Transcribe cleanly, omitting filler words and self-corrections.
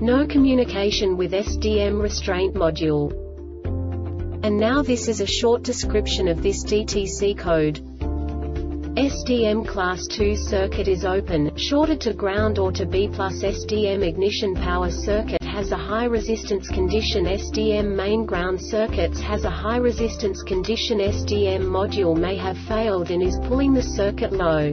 no communication with SDM restraint module. And now this is a short description of this DTC code. SDM class 2 circuit is open, shorted to ground or to B+. SDM ignition power circuit has a high resistance condition. SDM main ground circuits has a high resistance condition. SDM module may have failed and is pulling the circuit low.